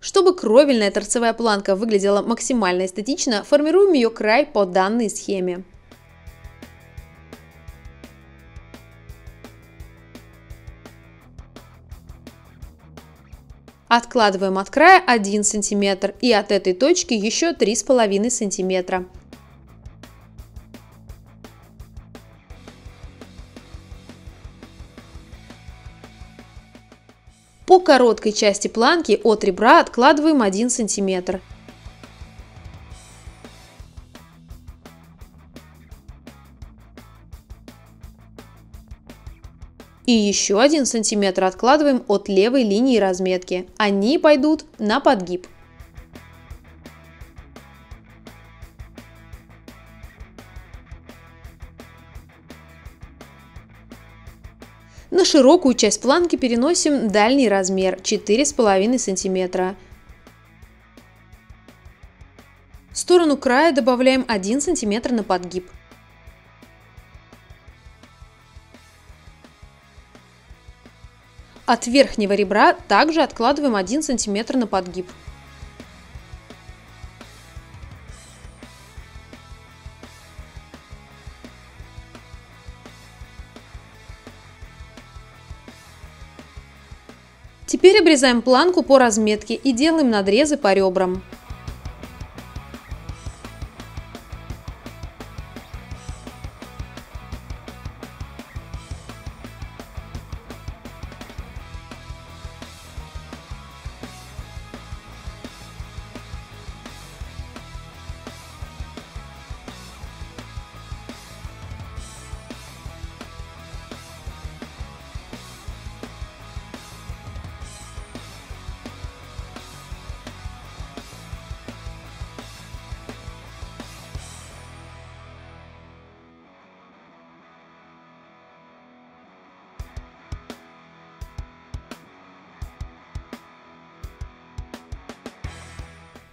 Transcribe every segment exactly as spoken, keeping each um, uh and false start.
Чтобы кровельная торцевая планка выглядела максимально эстетично, формируем ее край по данной схеме. Откладываем от края один сантиметр и от этой точки еще три с половиной сантиметра. По короткой части планки от ребра откладываем один сантиметр. И еще один сантиметр откладываем от левой линии разметки. Они пойдут на подгиб. На широкую часть планки переносим дальний размер четыре с половиной сантиметра. В сторону края добавляем один сантиметр на подгиб. От верхнего ребра также откладываем один сантиметр на подгиб. Теперь обрезаем планку по разметке и делаем надрезы по ребрам.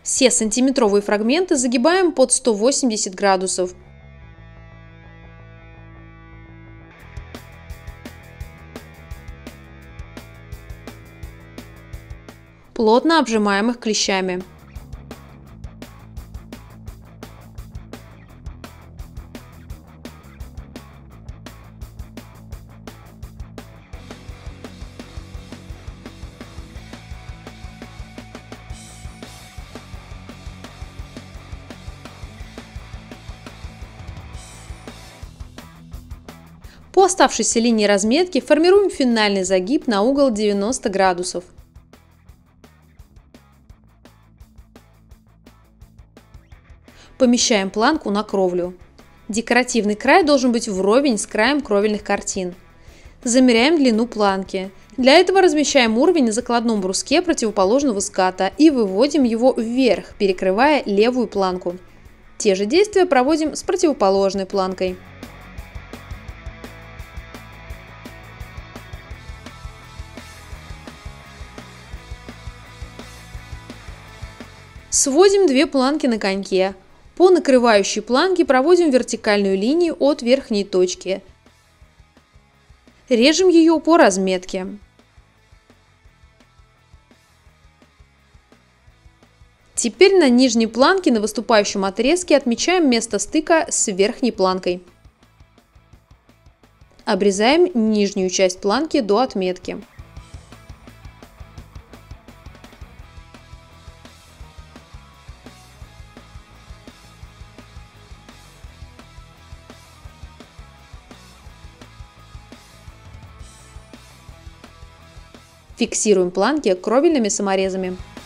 Все сантиметровые фрагменты загибаем под сто восемьдесят градусов. Плотно обжимаем их клещами. По оставшейся линии разметки формируем финальный загиб на угол девяносто градусов. Помещаем планку на кровлю. Декоративный край должен быть вровень с краем кровельных картин. Замеряем длину планки. Для этого размещаем уровень на закладном бруске противоположного ската и выводим его вверх, перекрывая левую планку. Те же действия проводим с противоположной планкой. Сводим две планки на коньке. По накрывающей планке проводим вертикальную линию от верхней точки. Режем ее по разметке. Теперь на нижней планке на выступающем отрезке отмечаем место стыка с верхней планкой. Обрезаем нижнюю часть планки до отметки. Фиксируем планки кровельными саморезами.